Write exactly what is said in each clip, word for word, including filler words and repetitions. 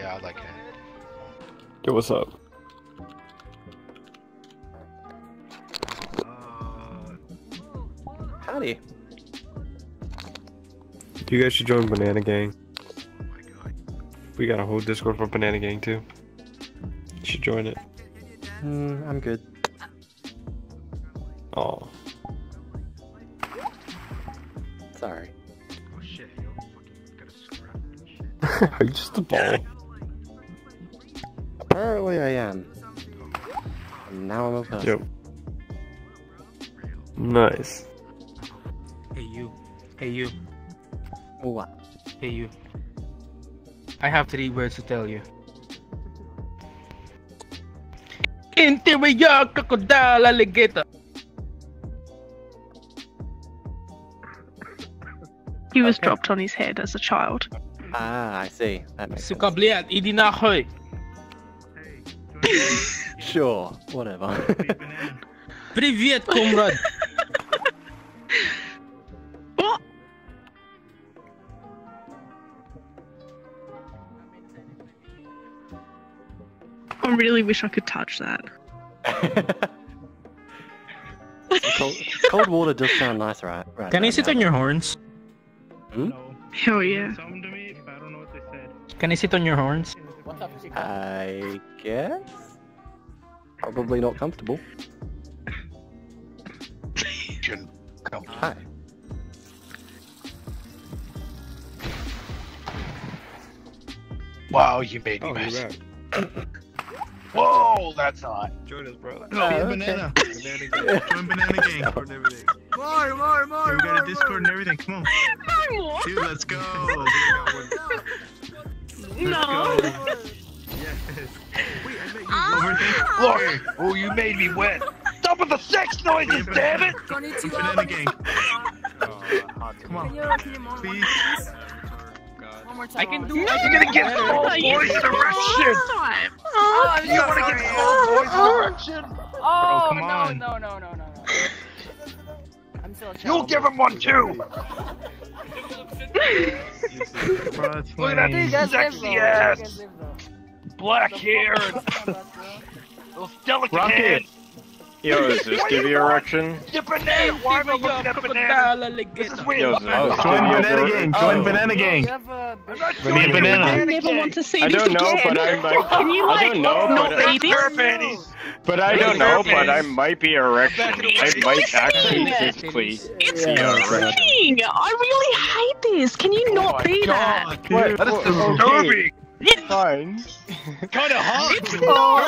Yeah, I like it. Yo, what's up? Howdy. You guys should join Banana Gang. Oh my god. We got a whole Discord for Banana Gang too. You should join it. Mm, I'm good. Oh. Sorry. Oh shit, you fucking got a scrap and shit. Are you just a ball? Apparently I am. And now I'm over. Yep. Nice. Hey you. Hey you. What? Hey you. I have three words to tell you. Interior crocodile alligator. He was okay. Dropped on his head as a child. Ah, I see. That makes sense. Sure, whatever. Привет, comrade. What? I really wish I could touch that. cold, cold water does sound nice, right? right Can I sit now. on your horns? Hmm? Hell yeah. Can I sit on your horns? I guess? Probably not comfortable. Hi. Wow, you made me oh, mess. Whoa, that's hot. Join us, bro. No, oh, banana. Okay. Banana gang. Join Banana Gang and everything. More, more, more, we got more, a Discord more. and everything. Come on. Dude, let's go. Let's no. Go. Yes. Wait, I made you ah. Lori, oh, you made me wet. Stop with the sex noises, damn it. Banana Gang. Oh, come on. Please. I can do it. No, you're gonna get small boys erection. Oh, you so wanna sorry. get small boys erection? Oh, Bro, come no, on. no, no, no, no, no. I'm still a child. You'll give him one too. Look at that sexy ass. Black hair and those delicate hands. Yo, is this give you erection? Yo, why am I looking at banana? This is weird. Yo, is oh, join Banana Gang. Join oh. Banana Gang. We need banana. I never want to see I this don't know, again. But I'm like, Can you like I don't know, not but babies? I, but I don't know, but I might be erection. I might actually physically. It's listening. I really hate this. Can you not be that? What? That is disturbing. It's fine. Kind of hard. It's not. Oh.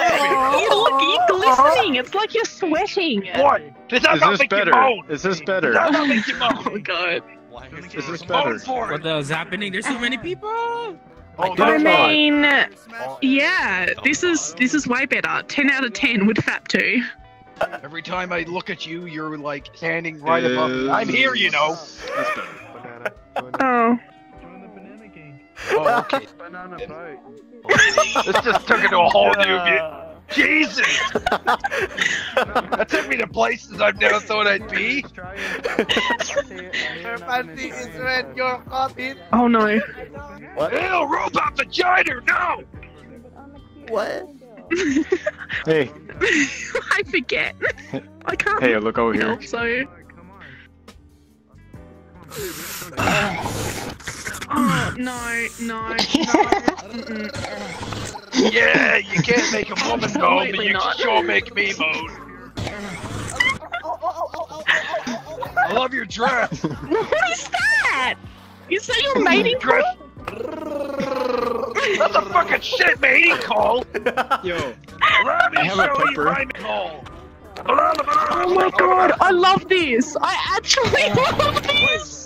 Look, it's listening. It's like you're sweating. What? Does that not make you moan? Is this better? Does that not make you moan? Oh god. Is this better? What the hell's happening? There's so many people. Oh, I mean, hard. yeah. This is this is way better. Ten out of ten would fap to. Every time I look at you, you're like standing right uh, above me. I'm here, you know. That's better. Oh. Oh, okay. Banana boat. This just took it to a whole new view. Jesus! That took me to places I never thought I'd be. Oh no. What? Ew, robot vagina, no! What? Hey. I forget. I can't. Hey, look over here. So. Oh, no, no, no. Yeah, you can't make a woman moan, but you not. can sure make me moan. I love your dress. What is that? You say you're mating dress? That's a fucking shit mating call. Yo, let me show you my call. Oh my god, I love this. I actually love this.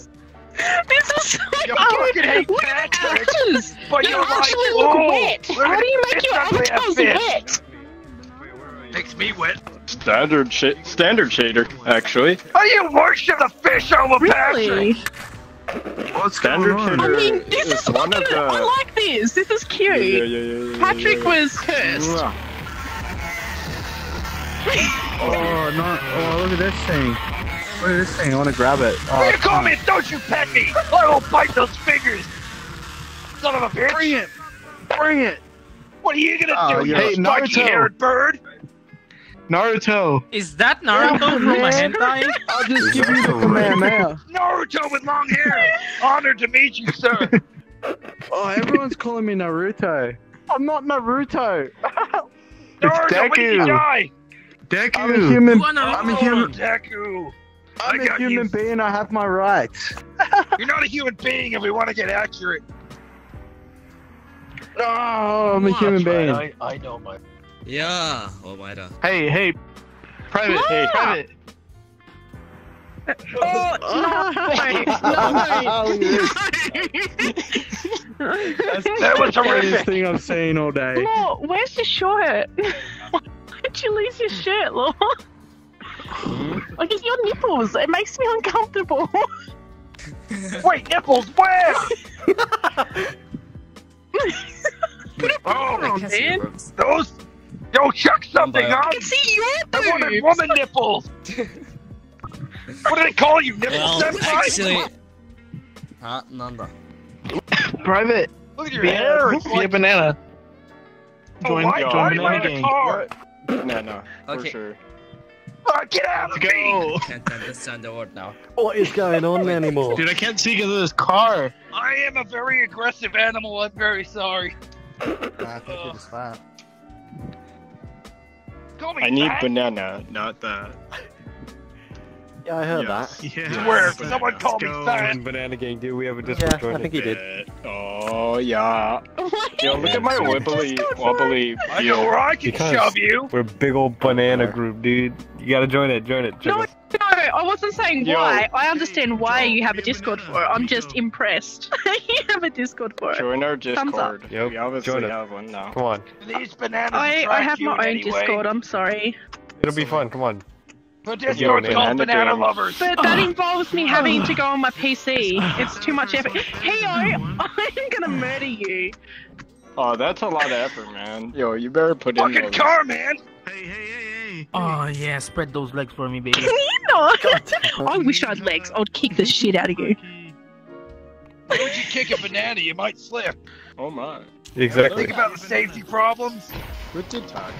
This is so fucking hate patches! But you actually like, look wet! How do you make your avatars wet? Makes me wet. Standard sh standard shader, actually. How do you worship the fish over really? Patrick? Well, standard shader. I mean, this is fucking. The... I like this. This is cute. Yeah, yeah, yeah, yeah, yeah, Patrick yeah, yeah. was cursed. Oh no! Oh, look at this thing. What is this thing? I want to grab it. Oh, what do you call me? Don't you pet me! I will bite those fingers! Son of a bitch! Bring it! Bring it! What are you gonna oh, do, yeah. you spiky-haired bird? Naruto! Is that Naruto yeah, from a hentai? I'll just give you the command now. Naruto with long hair! Honored to meet you, sir! Oh, everyone's calling me Naruto. I'm not Naruto! Naruto, Deku. When did you die? Deku! I'm a human- I'm a human- Deku! I'm I a human you. being, I have my rights. You're not a human being if we want to get accurate. No, oh, I'm a That's human right. being. I, I know my... Yeah, Omaida. Hey, hey, private, ah! hey, private. Oh, no way, no way. That was the worst thing I've seen all day. Law, where's your shirt? Why'd you lose your shirt, Law? Like, it's your nipples. It makes me uncomfortable. Wait, nipples, where? Put it oh, down, man. Those... Yo, chuck something on! I can see your boobs! I wanted woman nipples! What do they call you, nipple well, senpai? Ah, nanda. Private. Look at your banana. hair. It's like... a banana. Oh, join, why? Join why banana you in a car? No, no. Okay. For sure. Oh, get out of me! I can't understand the word now. What is going on anymore? Dude, I can't see because of this car. I am a very aggressive animal. I'm very sorry. Nah, I think uh, it is fine. Call me I fat. need banana, not the. Yeah, I heard yes. that. Yeah. Swear, yes. someone Let's called go. me fat. Banana gang, dude. We have a discord. Yeah, I think he did. Oh yeah. Yo, look at my wibbly wobbly. I know where I can because shove you. We're a big old banana group, dude. You gotta join it. Join it. Check no, us. no, I wasn't saying Yo, why. I understand why you have a Discord for it. I'm just impressed. You have a Discord for it. Join our Discord. Yep. We obviously join have one now. Come on. These bananas. I I have my own Discord. I'm sorry. It'll be fun. Come on. But there's no banana, banana lovers. But that involves me having to go on my P C. It's too much effort. Hey, I'm gonna murder you. Oh, that's a lot of effort, man. Yo, you better put Fucking in. Fucking car, man. Hey, hey, hey, hey. Oh yeah, spread those legs for me, baby. You know, I wish I had legs. I'd kick the shit out of you. Why would you kick a banana? You might slip. Oh my. Exactly. Think about the safety problems. What did talk?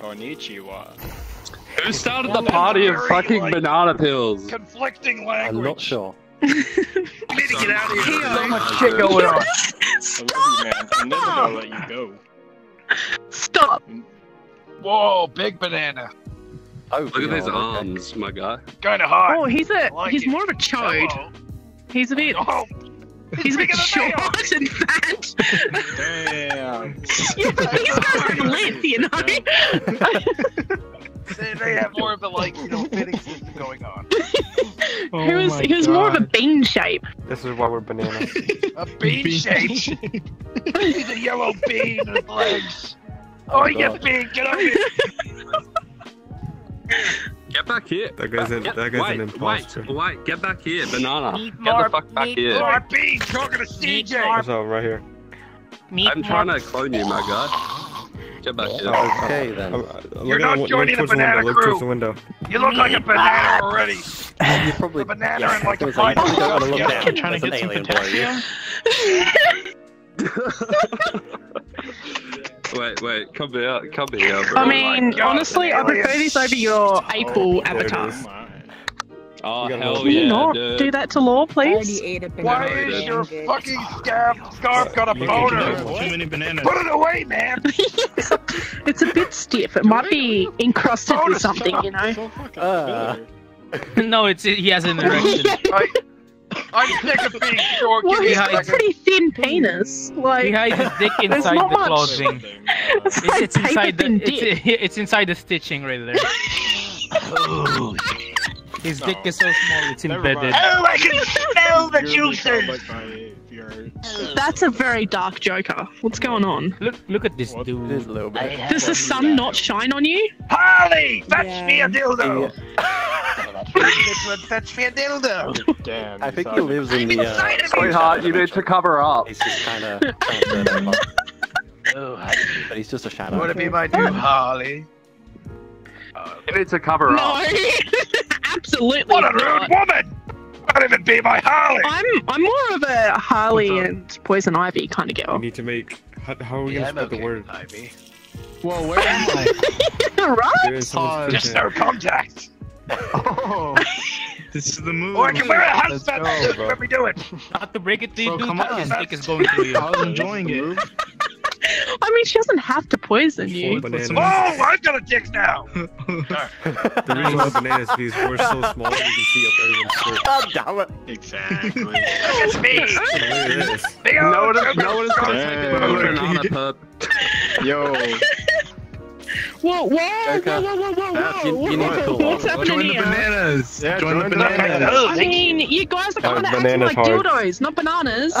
Konnichiwa. Who started the party of fucking like, banana pills? Conflicting language. I'm not sure. I need to get out of here. There's so much shit going on. Stop! I love you, man. I'm never gonna let you go. Stop! Whoa, big banana. Oh, look at these arms, my guy. Kinda hot. Oh, he's a, like he's it. more of a chode. Hello. He's a bit... Oh. He's, he's a bit short and fat. Damn. Yeah, but these guys are lit, you know? They, they have more of a, like, you know, fitting system going on. Oh he was, he was more of a bean shape. This is why we're banana. A bean, bean shape? He's a yellow bean with legs. Oh, oh he God. gets bean! Get up here! Get back here! That guy's, a, get, that guy's wait, an imposter. Wait, wait, get back here, banana. Need get more, the fuck back here. Need more beans! Talking to C J! What's up, right here? Need I'm trying to clone you, my guy. Get back here. Okay then. I'm, I'm You're not joining the banana window. crew! The window. You look like a banana already! Well, you probably... A banana yeah, and like a fine... Oh, yeah, I'm trying to get some potassium. Wait, wait, come here, come here. Bro. I mean, like, honestly, I prefer this over your April oh, avatar. Oh, hell Can yeah, you not dude. do that to Law, please? Why is your fucking scarf, scarf got a boner? Put it away, man! It's a bit stiff. It might be encrusted with something, you know? Uh. No, it's he has an erection. I, I'm sick of being short. Well, he's got a pretty thin penis. Like, he hides his dick inside the much. clothing. It's, it's, like it's, inside the, it's, it's inside the stitching right there. Oh, His no. dick is so small, it's Never embedded. Mind. Oh, I can smell the juices! That's a very dark Joker. What's going on? Look look at this what? dude. This little bit. Does the sun not shine on you? Harley! Fetch yeah. me a dildo! Yeah. Fetch me a dildo! Damn. I think he lives in the... Uh, sweetheart, you need to cover up. He's just kind of... Oh, but he's just a shadow. Wanna be my new Harley? Uh, you need to cover no. up. Absolutely. What a rude not. woman! Not even be my Harley. I'm I'm more of a Harley and Poison Ivy kind of girl. You need to make How, how are we yeah, gonna spell okay the word? Ivy. Well, where am I? Rocks? Uh, just our contact! Oh! This is the move. Or I can wear a house belt. What are we doing? Not to break it to you, dude. His dick is going through you. I was enjoying it. I mean, she doesn't have to poison you. Oh, I've got a dick now. The reason why bananas is we're so small we can see up everyone's face. Exactly. Look at me. Big old. Notice, notice. Banana pup. Yo. Whoa, whoa, whoa, whoa, whoa, whoa, whoa, you, you whoa, whoa, what's happening join here? Join the bananas! Yeah, join, join the bananas! I mean, you guys are kind of acting like hard dildos, not bananas!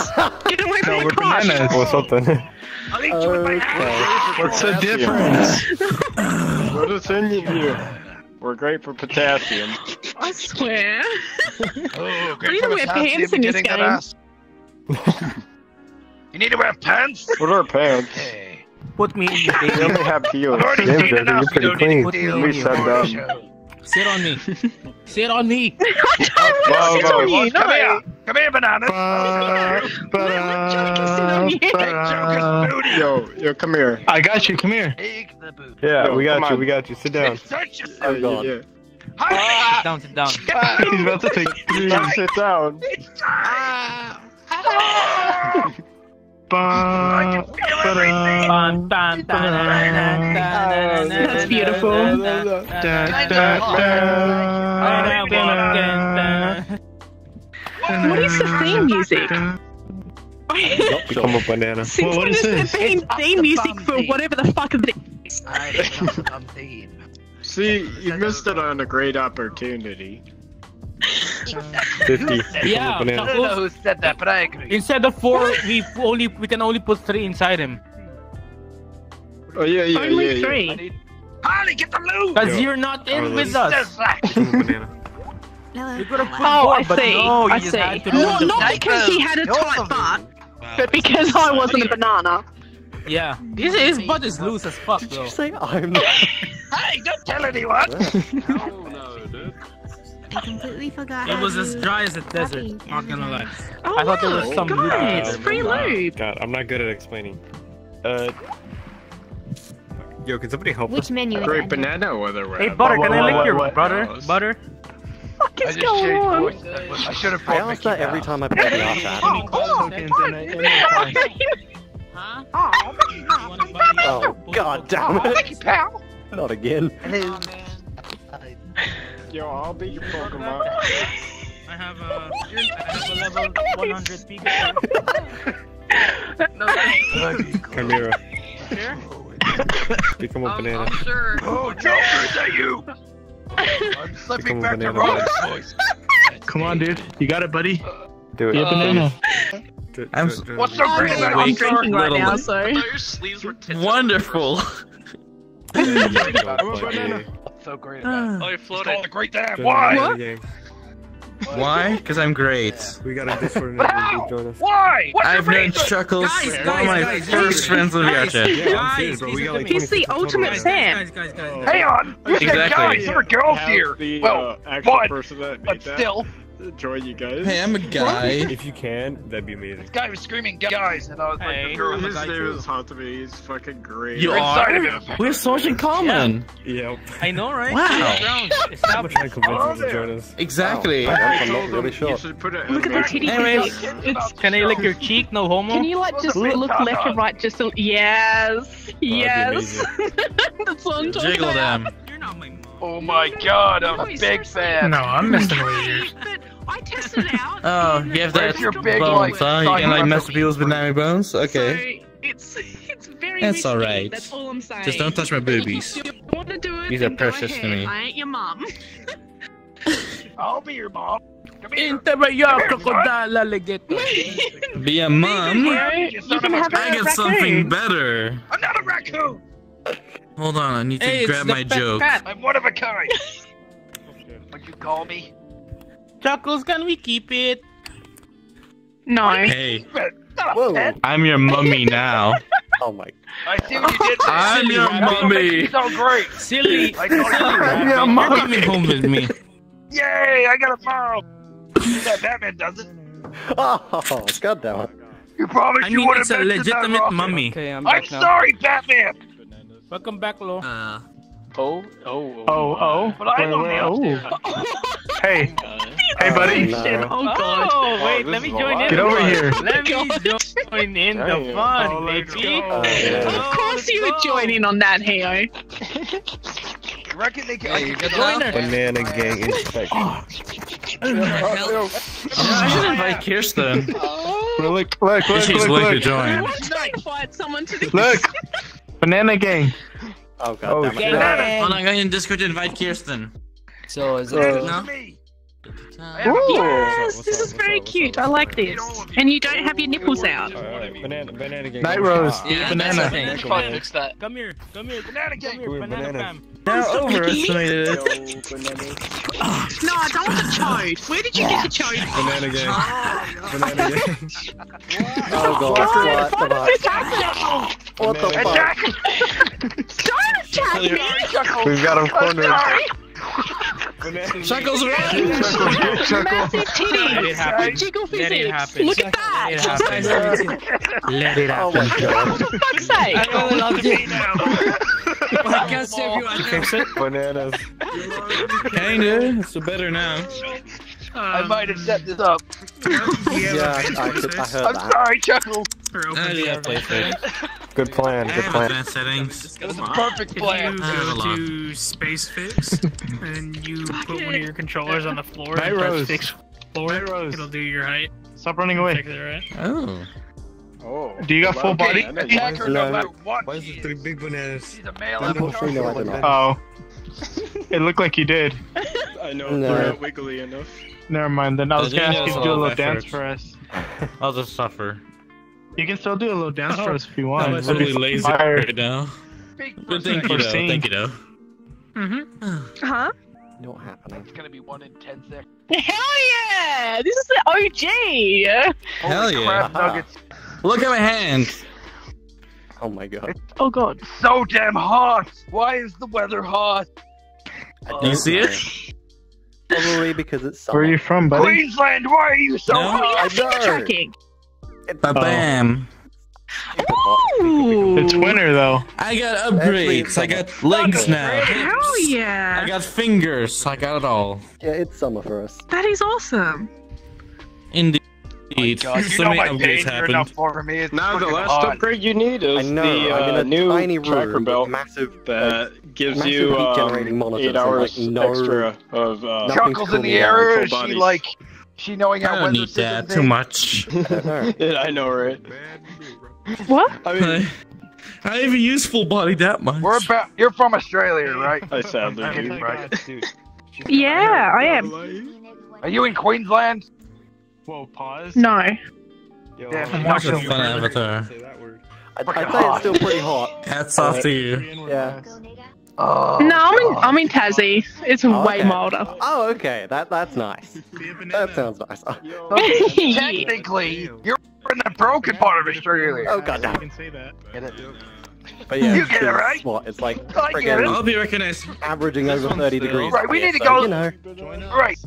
Get away from no, the crush! Bananas or something. I'll eat you with my ass! What's the difference? What is in you? We're great for potassium. I swear! Oh, we need to wear pants in this game. You need to wear pants? What are pants? Put me in the deal. We only have heels. Damn, Jesse, you're pretty clean. We set up. Sit on me. Sit on me. I don't want to sit on you. No. Come here. Come here, bananas. Let Joker sit on you. Joker's booty. Yo, yo, come here. I got you. Come here. Take the booty. Yeah, we got you. We got you. Sit down. Search yourself. Yeah. Sit down. Sit down. He's about to take three. Sit down. Ba, ba, ba, that's beautiful. What is the theme music? Become a banana. Well, what is this? Theme, theme music for whatever the fuck it is. See, you missed it on a great opportunity. fifty. Yeah, I don't know who said that, but I agree. Instead of four, we only we can only put three inside him. Oh yeah, yeah, only yeah. Only three. Yeah. Need... Harley, get the loot. Cause yo, you're not in Harley with us. You're gonna put oh, I see. No, I see. Not, not because he had a tight butt, but because I wasn't a banana. Yeah. His, his butt is loose as fuck, bro. Did you say I'm not? Hey, don't tell anyone. Oh no, dude. I completely forgot. It was as dry as a desert, not gonna lie. Oh, I thought there was some lube. It's free lube. God, I'm not good at explaining. Uh, yo, can somebody help Which us? Menu Great banana or the Hey, Butter, oh, can I lick your what? butter? What? Butter? What the fuck is going on? I should have I asked that every time I played the off app. Oh, oh, oh, oh, oh, god damn it. Not again. Yo, I'll be your Pokemon. I have a, I have a level one hundred Pikachu. No, thanks. Come here. Here? Become a um, banana. I'm sure. Oh, Joker, is that you? I'm slipping back to Robin's voice. Come on, dude. You got it, buddy. Do it. Be a banana. I'm What's so great about I'm drinking right now, so. I thought your sleeves were tinted. Wonderful. I'm a banana. So great about uh, oh, you floated. The great damn. Why? Why? Because I'm great. We got a different name. Why? What's I've known Chuckles. Guys, guys, one of my guys, first guys, friends with Yacha. Yeah, guys, serious, he's, like he's the ultimate Sam. Hang on. You exactly. said guys, there are girls here. The, well, uh, one, that but that. still. Enjoy you guys. Hey, I'm a guy. If you can, that'd be amazing. This guy was screaming guys, and I was like, hey, the girl his name is hot to me. He's fucking great. You are. We're, we're so in common. Yeah. Yep. I know, right? Wow. I'm trying to convince him to join us. Exactly. Wow. I know, I'm not really sure. Look at the titty. Anyways, can I lick your cheek? No homo. Can you like just look, look left and right? Just a... yes, yes. That's what I'm talking Jiggle about. Them. You're not my mom. Oh my god, I'm no, a big seriously. fan. No, I'm messing with you. I tested it out. Oh, you have that your big bones, huh? You can like mess with people's banana bones? Okay. So, it's, it's very That's alright. That's all I'm saying. Just don't touch my boobies. You want to do it, These are precious to me. I ain't your mom. I'll be your mom. Come here. Be a mom? You can have a I get something better. I'm not a raccoon! Hold on, I need to hey, grab my joke. Cat. I'm one of a kind. Would you call me? Chuckles, can we keep it? No. Hey. Whoa. I'm your mummy now. Oh my. I see what you did there. I'm silly your rabbit. mummy. So great. Silly. I I'm your mummy. You're coming home with me. Yay, I got a phone. That Batman doesn't. Oh, goddamn. You promised I mean, you would have mentioned that. I mean, it's a legitimate mummy. Okay, I'm, I'm sorry, Batman. Welcome back, Lo. Uh, oh, oh, oh, oh, oh. But I don't know. Hey, hey, buddy. Oh, no. oh, God. oh wait, oh, let me join in. Get over here. Let me join in the fun, oh, baby. Oh, yeah. Of course you would join in on that, Heo. You reckon they can? Hey, oh, banana gang inspection. I should invite Kirsten. Look, look, look, She's look, look. Join. Look, banana gang. Oh god. Oh, gang. Gang. I'm going in Discord to invite Kirsten. So is it uh, now? Yes, up, this is very up, cute. Up, I like this. And you don't have your nipples out. Right. Banana, banana gang. Night Rose, yeah, banana. That's banana. Fix that. Come here, come here, banana gang. Come here, banana fam. Now overestimated. No, I don't want the chode. Where did you get the chode? Banana game. Oh, banana game. Oh god. What the fuck? What the fuck? Attack! Don't attack me! We've got him cornered. Chuckles around! Chuckles around! Massive titties! Jiggle physics! Look at that! Let it happen. For fuck's sake! I don't love you now. I can't save you, I fix it. Bananas. Kinda. So better now. Um, I might have set this up. yeah, I, could, I heard I'm that. sorry, Chuckle. Earlier playthrough. Good plan, good plan. Advanced settings. It was a perfect plan. If you go to space fix, and you put one of your controllers on the floor, Night and Rose. Fix floor, it'll do your height. Stop running away. Oh. Oh, do you got full body? Attack her no matter what. Why is it three big bananas? He's a male avatar. Oh. It looked like you did. I know, no. They're not wiggly enough. Never mind, then I was gonna ask you to do a little dance for us. I'll just suffer. You can still do a little dance for us if you want. I'm really lazy right now. Good thing for seeing. Thank you, though. Mm-hmm. Huh? Not happening. It's gonna be one in ten seconds. Hell yeah! This is the O G! Hell yeah! Nuggets. Look at my hands! Oh my god. It's, oh god. It's so damn hot! Why is the weather hot? Do oh, you see it? Probably because it's summer. Where are you from, buddy? Queensland, why are you so no, hot? Oh, yeah, tracking. Ba-bam. Oh. It's winter, though. I got upgrades. I got legs now. Hell yeah. I got fingers. I got it all. Yeah, it's summer for us. That is awesome. Indeed. Oh my God. You so know my pain enough for me. It's now the last odd. upgrade you need is I know, the uh, I'm in a new tiny tracker belt massive, that like, gives massive you um, eight hours and, like, no, extra of uh, Chuckles in the air. Is she like she knowing how I don't need that too much. yeah, I know, right? What? I mean, I haven't used full body that much. We're about. You're from Australia, right? I sound like you, right? Yeah, I am. Are you in Queensland? Whoa, pause. No. Yo, yeah, I'm watching a fun avatar. I'd say it's still pretty hot. Hats off right. to you. Yeah. Oh, no, I'm in, I'm in Tassie. It's oh, way okay. milder. Oh, okay. That that's nice. That sounds nice. Okay. Technically, you're in the broken part of Australia. Oh god, no. You can say that. Get it? But yeah, you get it right. What? It's like I get it. I'll be recognized. Averaging this over thirty degrees. Right, we need to so, go. You know. Right.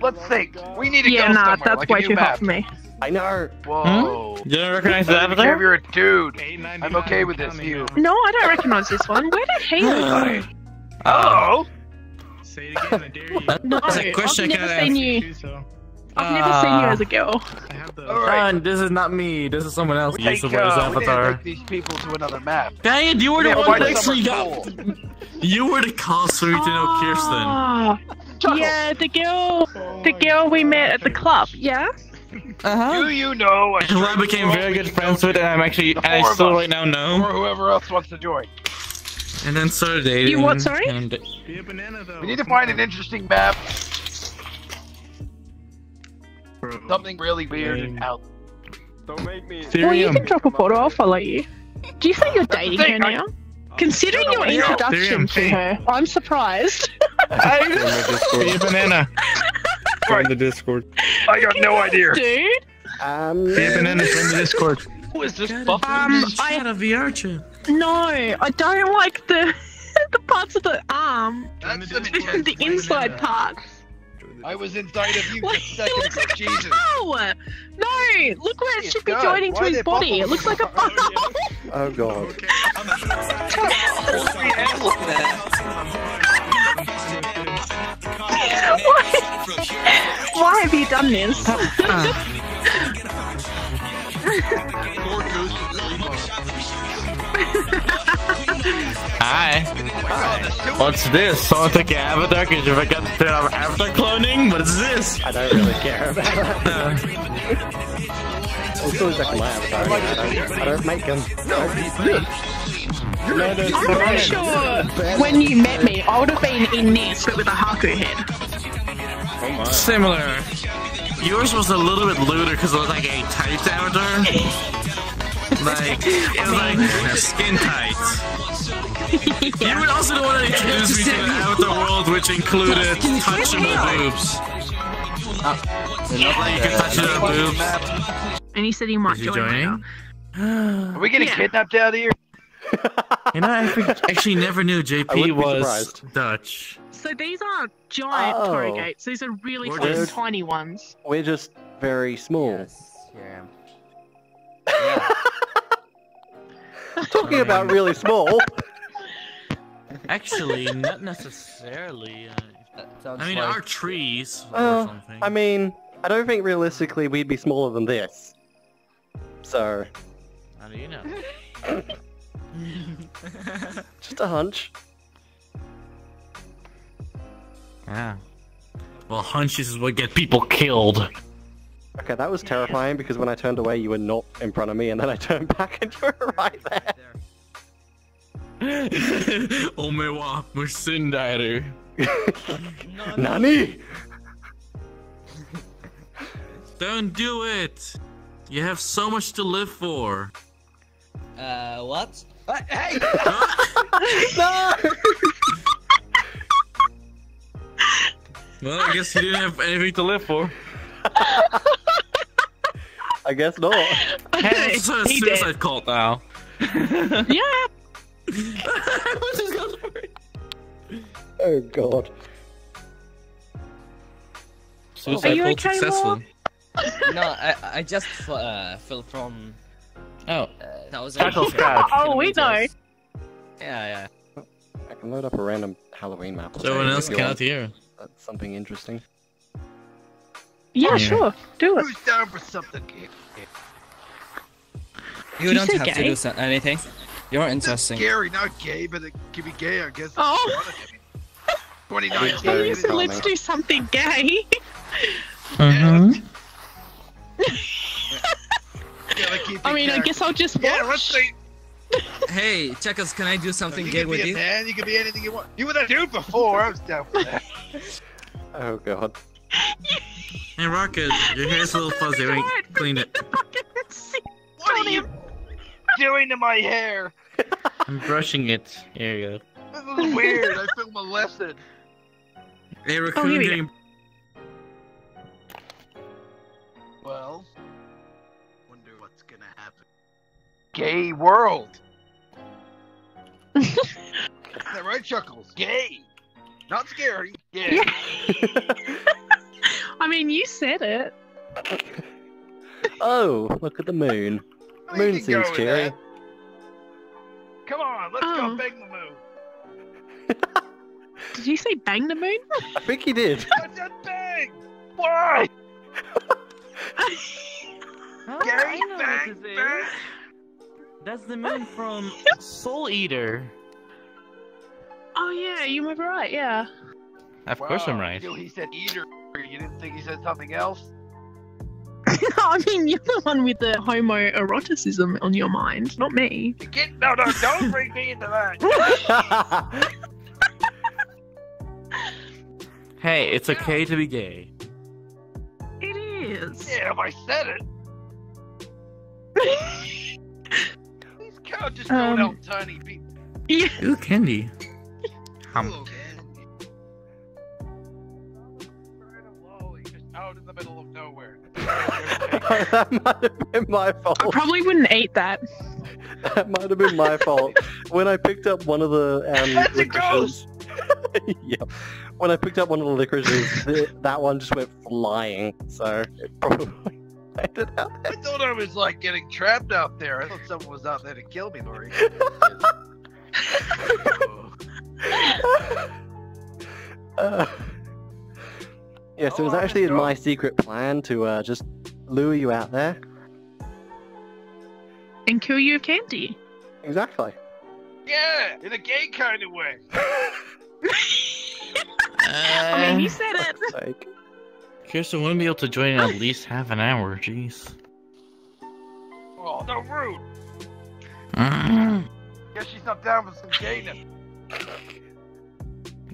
Let's think. We need to yeah, go nah, somewhere. Yeah, nah, that's like way too map. hot for me. I know. Whoa. Hmm? You don't recognize the avatar? If you're a dude, I'm okay with this view. No, I don't recognize this one. Where did he go? Oh. Say it again, I dare you. No, I've never seen you. I've never uh, seen you as a girl. All right. Son, this is not me. This is someone else. Yes, uh, avatar. Take these people to another map. Dang, you were the yeah, one that actually got. You were the cause for me to know Kirsten. Chuckle. Yeah, the girl, oh the girl we God. met at the club. Yeah. Uh huh. Do you know? Who I became very good friends with, and I'm actually, I still right now know. Or whoever else wants to join. And then started dating. You what? Sorry. Be a banana, though. We need to find an interesting map. Bro. Something really weird and out. Don't make me. Well, you can drop a photo. I'll follow you. Do you think you're dating her now? Considering your introduction to her, I'm surprised. I'm be a banana. Join the Discord. I got no idea. Dude. Um, be a banana. Join the Discord. Who is this? Um, I had a V R chat. No, I don't like the the parts of the arm. That's the, the, the inside part. I was inside of you just seconds ago. Jesus. No! No! Look where it should be joining to his body. It looks like a bubble. Oh god. Why have you done this? Hi. Hi. What's this? Someone took your avatar because you forgot to turn off avatar cloning? What is this? I don't really care about it. Also, it's like my avatar. I don't make them. No, no, no, I'm not sure when you met me, I would have been in this, but with a Haku head. Oh, similar. Yours was a little bit looter because it was like a tight avatar. Like, it was like skin tights. You were also the one that introduced me to an avatar world which included touchable boobs. Uh, not like you can touch your boobs. And he said he might join later. Are we getting yeah. kidnapped out of here? And I actually never knew J P was Dutch. So these are giant oh. corrugates. These are really just, tiny ones. We're just very small. Yes. Yeah. Yeah. Talking about really small. Actually, not necessarily. Uh, that I mean, like... our trees uh, or something. I mean, I don't think realistically we'd be smaller than this. So. How do you know? Just a hunch. Yeah. Well, hunches is what get people killed. Okay, that was terrifying because when I turned away, you were not in front of me, and then I turned back and you were right there. Omewa Musindairu. Nani? Don't do it! You have so much to live for. Uh, what? Uh, hey! No! Well, I guess you didn't have anything to live for. I guess not. Hey, it's a he suicide did. Cult now. Yeah! Oh god. Suicide Are you cult okay, successful. No, I, I just uh, fell from... Oh. Uh, that was oh, we know. Yeah, yeah. I can load up a random Halloween map. So everyone else cannot hear. That's something interesting. Yeah, yeah, sure. Do it. Who's down for something? You, you don't have gay? To do so anything. You're interesting. It's scary, not gay, but it can be gay, I guess. Oh. twenty-nine. Gay, so let's do something gay. Uh-huh. I mean, I guess I'll just watch. Yeah, let's see. Hey, Checkers, can I do something so you gay with you? Man, you can be anything you want. You were that dude before. I was down for that. Oh god. Hey, Rocket, your hair's a little fuzzy. Wait, clean it. What are you doing to my hair? I'm brushing it. Here you go. This is weird. I feel molested. Hey, Raccoon, oh, getting... Well. Gay world. Is that right, Chuckles? Gay. Not scary. Gay. Yeah. I mean, you said it. Oh, look at the moon. The moon seems scary. Come on, let's oh. go bang the moon. Did you say bang the moon? I think he did. I said bang! Why? Oh, gay bang bang! That's the man from Soul Eater. Oh yeah, you might be right, yeah. Of wow, course I'm right. Until he said Eater, you didn't think he said something else? I mean, you're the one with the homoeroticism on your mind, not me. Get, no, no, don't bring me into that! Hey, it's okay to be gay. It is. Yeah, if I said it. Cow just um, out tiny people. Yeah. Ooh, candy. Hum. Ooh, candy. Out in the middle of nowhere. That might have been my fault. I probably wouldn't eat that. That might have been my fault. When I picked up one of the um, That's a ghost! Yeah. When I picked up one of the licorices, the, that one just went flying, so it probably made it out there. I thought I was, like, getting trapped out there. I thought someone was out there to kill me, Lori. uh, yeah, so oh, it was actually in my secret plan to uh, just lure you out there. And kill you of candy. Exactly. Yeah, in a gay kind of way. I mean, he said it. Kirsten wouldn't be able to join in at least half an hour, jeez. Oh, no rude. Mm. Guess she's not down for some gayness.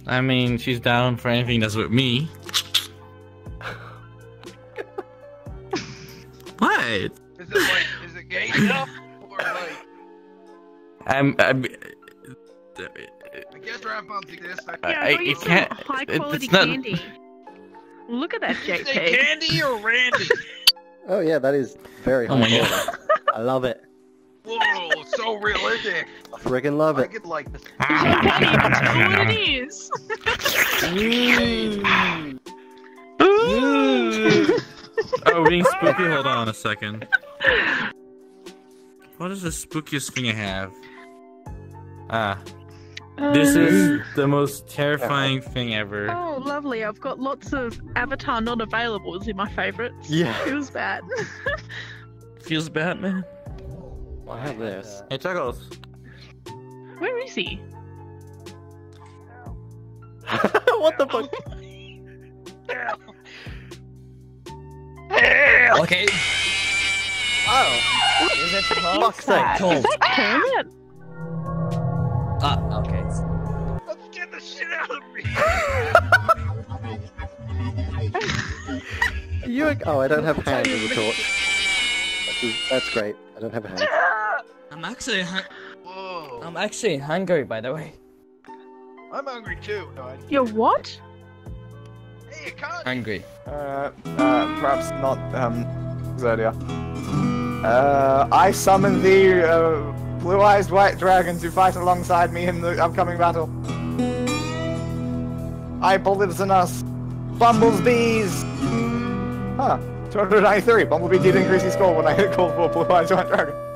I mean, she's down for anything that's with me. What? Is it like, is it gay stuff? Or like... I'm... I'm... I guess wrap up to this. I yeah, I you you can't. High quality not... candy. Look at that J P. Candy or Randy? Oh yeah, that is very high quality. Oh, I love it. Whoa, so realistic. I freaking love it. I could like this. What it is? Oh, we're being spooky. Hold on a second. What is the spookiest thing I have? Ah. This is the most terrifying thing ever. Oh, lovely. I've got lots of Avatar not availables in my favorites. Yeah. Feels bad. Feels bad, man. I have this. Hey, Chuckles. Where is he? What the fuck? Okay. Oh. What is it for fuck's sake? Is that Kermit? Ah, uh, okay. Let's get the shit out of me! You ag oh, I don't have hands as a torch. That's, that's great. I don't have hands. I'm actually hung- Whoa. I'm actually hungry, by the way. I'm hungry too. No, I You're what? Hey, you can't- Hungry. Uh, uh, perhaps not, um, earlier. Uh, I summon the, uh... blue-eyed white dragons who fight alongside me in the upcoming battle. I believes in us. Bumblebees! Huh. two ninety-three. Bumblebee did increase his score when I hit call for blue-eyed white dragon.